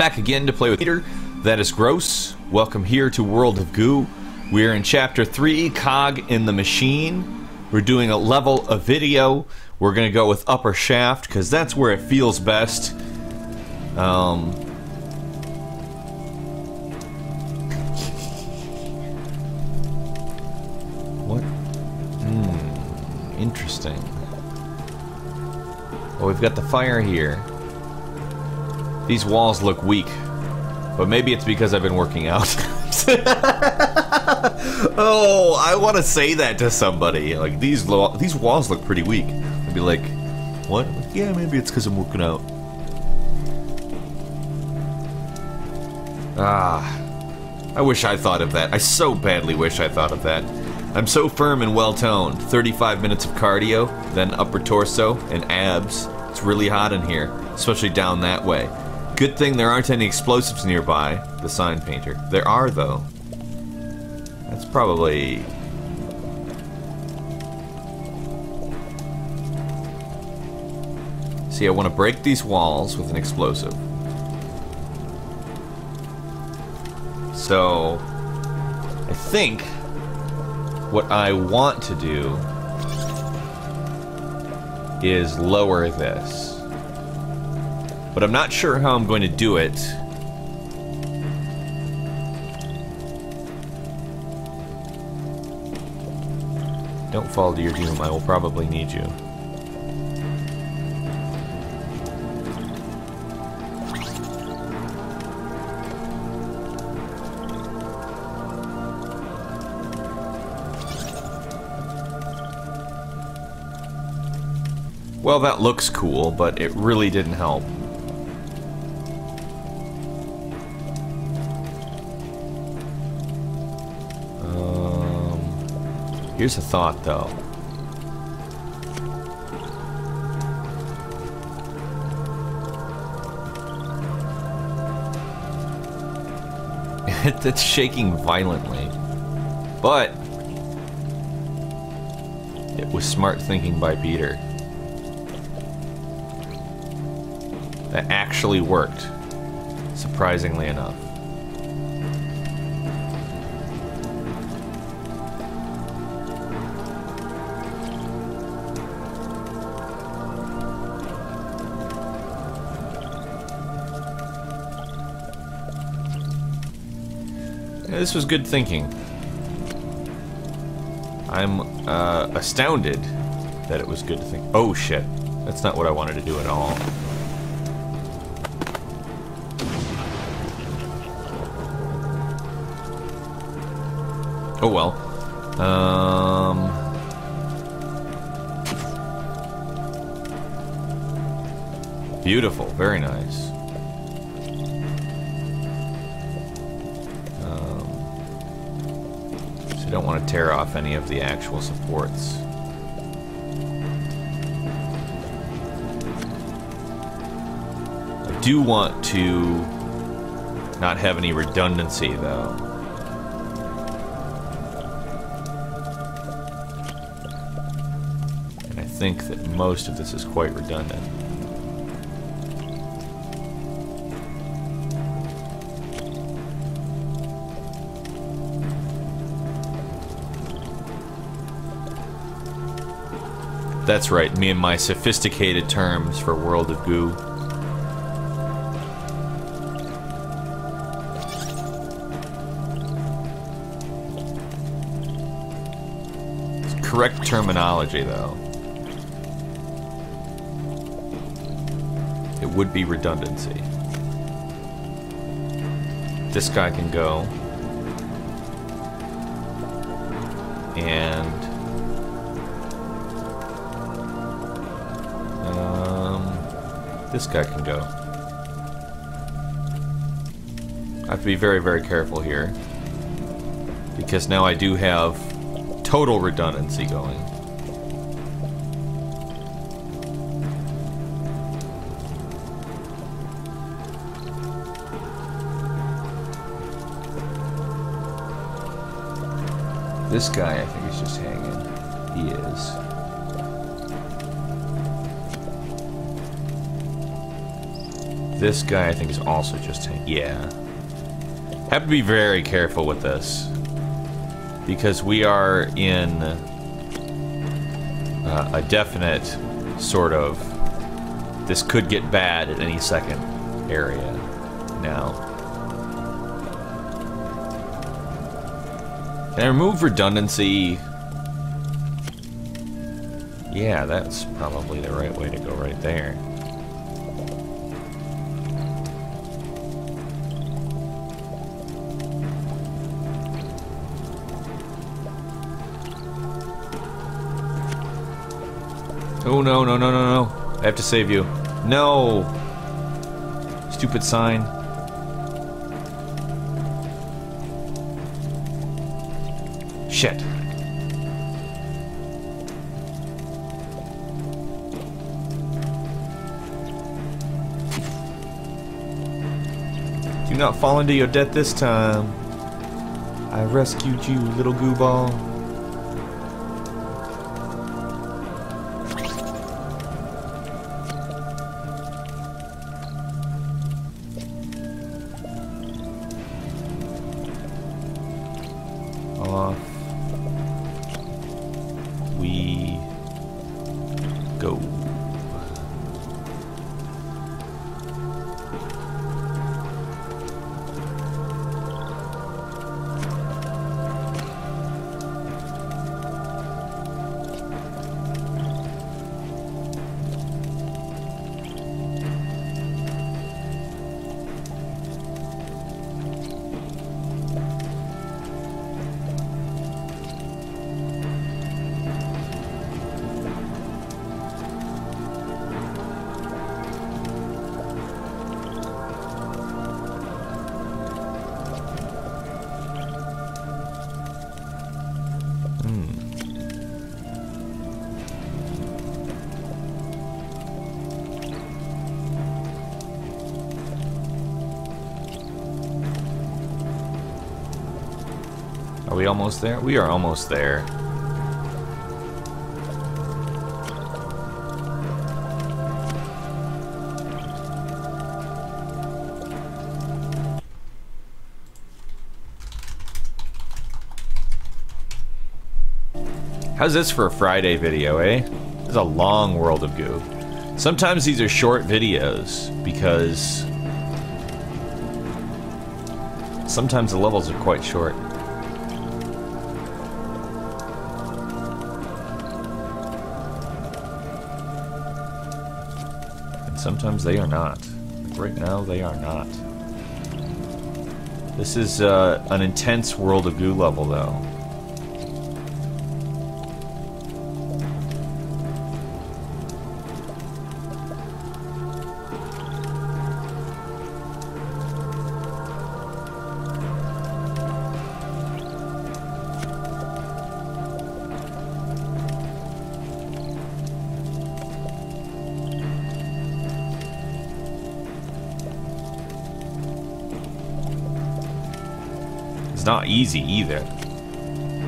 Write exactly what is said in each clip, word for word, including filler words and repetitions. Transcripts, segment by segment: Back again to play with Peter. That is gross. Welcome here to World of Goo. We're in chapter three, Cog in the Machine. We're doing a level of video. We're gonna go with upper shaft because that's where it feels best. Um, what? Hmm, interesting. Well, we've got the fire here. These walls look weak, but maybe it's because I've been working out. Oh, I want to say that to somebody. Like, these lo these walls look pretty weak. I'd be like, what? Like, yeah, maybe it's because I'm working out. Ah, I wish I thought of that. I so badly wish I thought of that. I'm so firm and well-toned. thirty-five minutes of cardio, then upper torso and abs. It's really hot in here, especially down that way. Good thing there aren't any explosives nearby, the sign painter. There are, though. That's probably... See, I want to break these walls with an explosive. So, I think what I want to do is lower this. But I'm not sure how I'm going to do it. Don't fall to your doom, I will probably need you. Well, that looks cool, but it really didn't help. Um, here's a thought, though. That's shaking violently, but it was smart thinking by Peter. That actually worked, surprisingly enough. Yeah, this was good thinking. I'm uh, astounded that it was good to think. Oh shit, that's not what I wanted to do at all. Oh well. Um, beautiful, very nice. Um, so you don't want to tear off any of the actual supports. I do want to not have any redundancy though. I think that most of this is quite redundant. That's right, me and my sophisticated terms for World of Goo. It's correct terminology, though. Would be redundancy. This guy can go. And... Um, this guy can go. I have to be very, very careful here. Because now I do have total redundancy going. This guy, I think, is just hanging. He is. This guy, I think, is also just... yeah. Have to be very careful with this. Because we are in uh, a definite sort of this could get bad at any second area now. Can I remove redundancy? Yeah, that's probably the right way to go right there. Oh no, no, no, no, no. I have to save you. No! Stupid sign. Shit. Do not fall into your debt this time. I rescued you, little goo ball. Are we almost there? We are almost there. How's this for a Friday video, eh? It's a long World of Goo. Sometimes these are short videos because sometimes the levels are quite short. Sometimes they are not. Right now, they are not. This is uh, an intense World of Goo level, though. It's not easy either.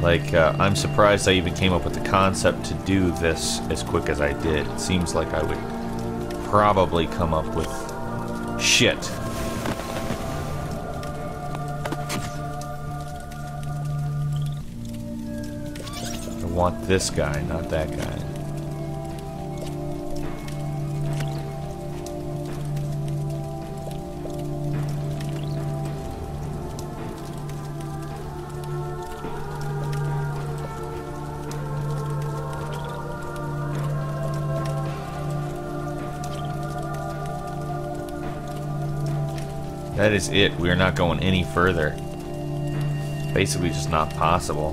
Like, uh, I'm surprised I even came up with the concept to do this as quick as I did. It seems like I would probably come up with shit. I want this guy, not that guy. That is it. We are not going any further. Basically, just not possible.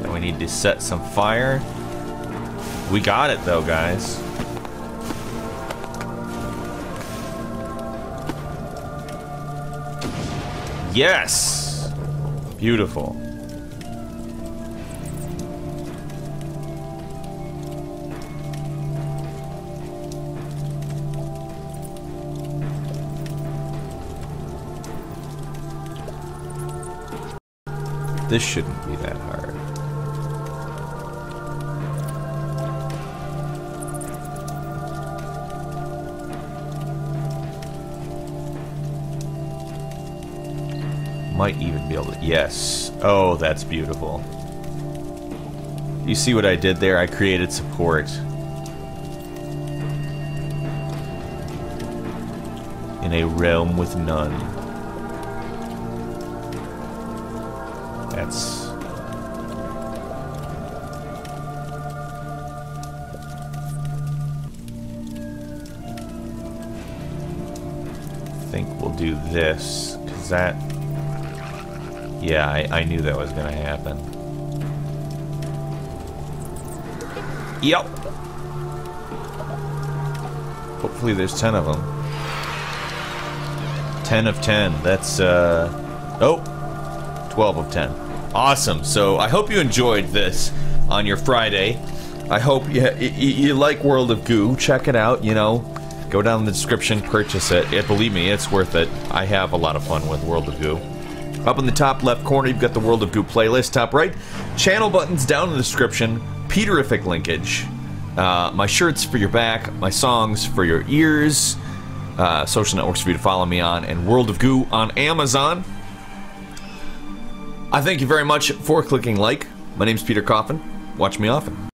Then we need to set some fire. We got it, though, guys. Yes! Beautiful. This shouldn't be that hard. might even be able to... Yes. Oh, that's beautiful. You see what I did there? I created support. In a realm with none. That's... I think we'll do this, because that... Yeah, I, I knew that was going to happen. Yep! Hopefully there's ten of them. ten of ten. That's, uh... Oh! twelve of ten. Awesome. So, I hope you enjoyed this on your Friday. I hope you, you, you like World of Goo. Check it out, you know. Go down in the description, purchase it. it. Believe me, it's worth it. I have a lot of fun with World of Goo. Up in the top left corner, you've got the World of Goo playlist. Top right, channel buttons down in the description. Peterific linkage. Uh, my shirts for your back. My songs for your ears. Uh, social networks for you to follow me on, and World of Goo on Amazon. I thank you very much for clicking like. My name's Peter Coffin. Watch me often.